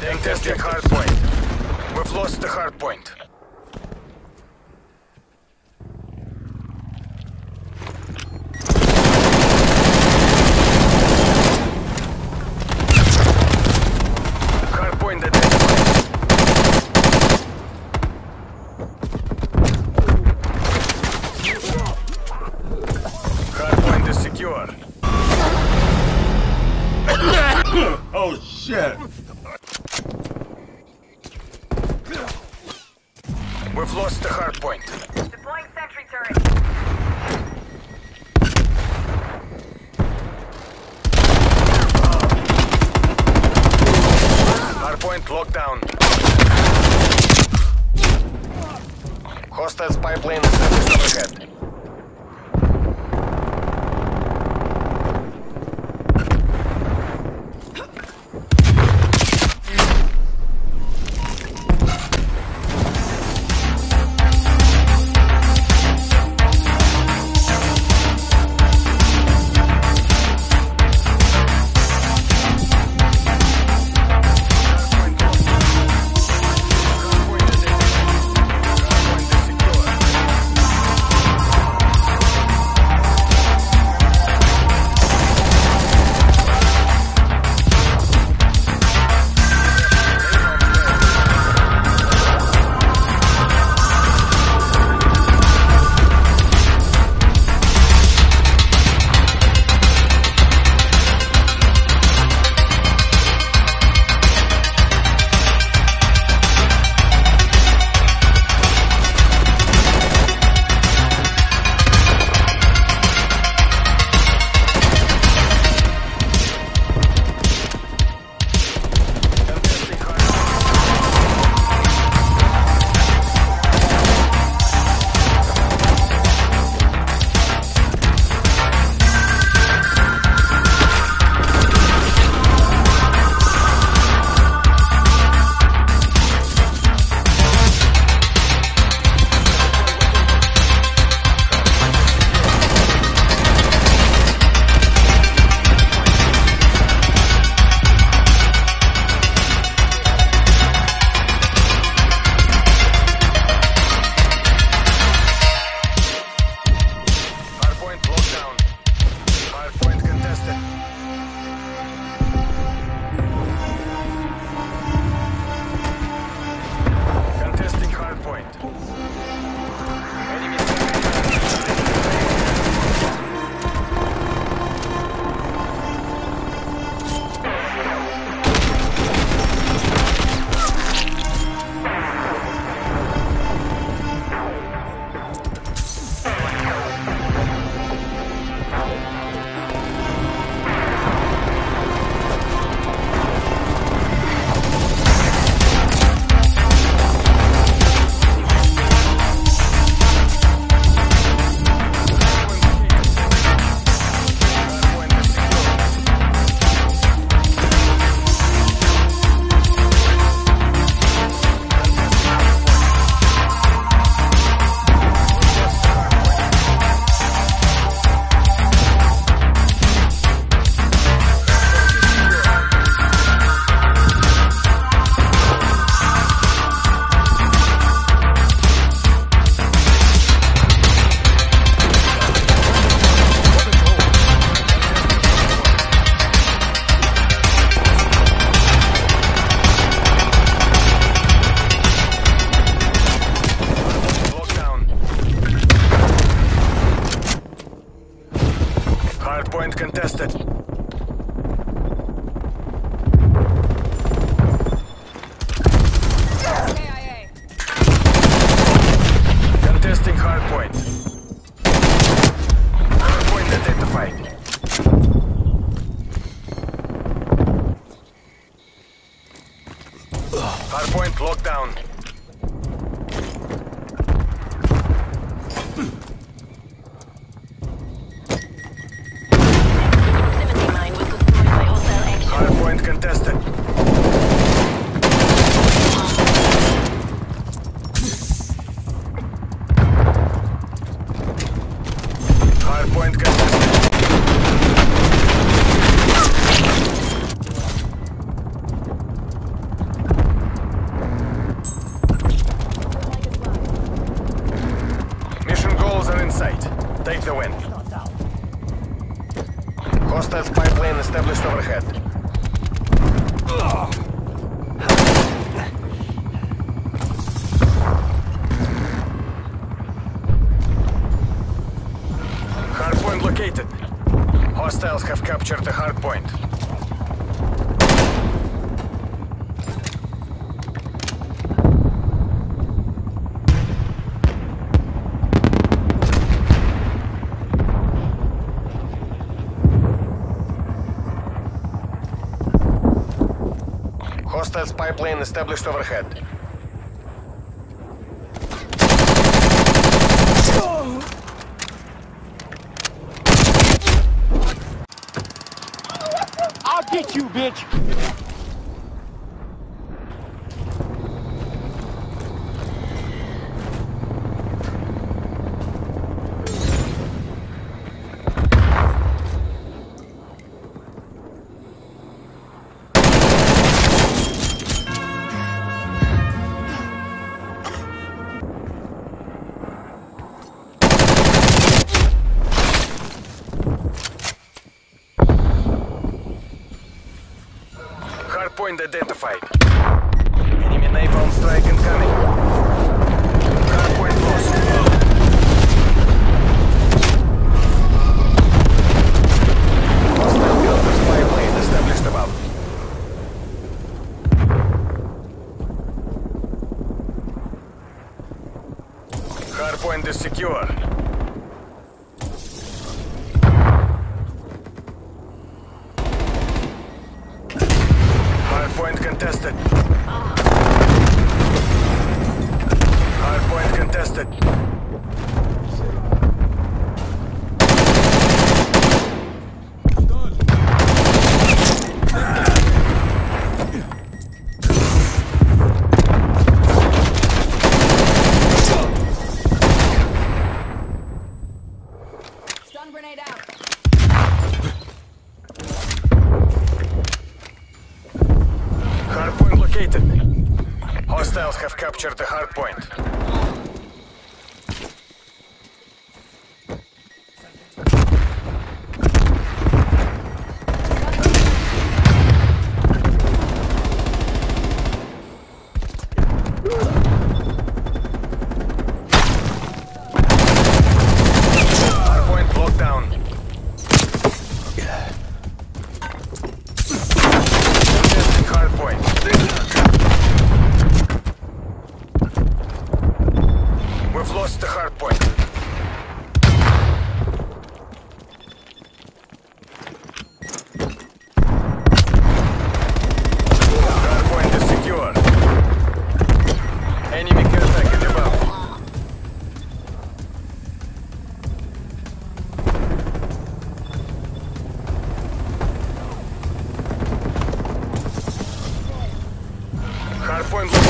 Contesting hardpoint. We've lost the hardpoint. Hardpoint detected. Hardpoint is secure. Oh shit! We've lost the hard point. Deploying sentry turret. Hard point locked down. Hostile spy plane established overhead. Hardpoint contested. KIA. Contesting hardpoint. Hardpoint identified. Hardpoint locked down. overhead. Hardpoint located. Hostiles have captured the hardpoint. Hostiles pipeline established overhead. I'll get you, bitch! Point identified. Enemy napalm strike incoming. Hardpoint lost. Hostile builders pipeline established above. Hardpoint is secure. Hardpoint contested. Hardpoint contested. Stun grenade out. Hostiles have captured the hard point. Hard point locked down. Contesting hard point. We've lost the hard point. Hard point is secure. Enemy attack is above. Hard point.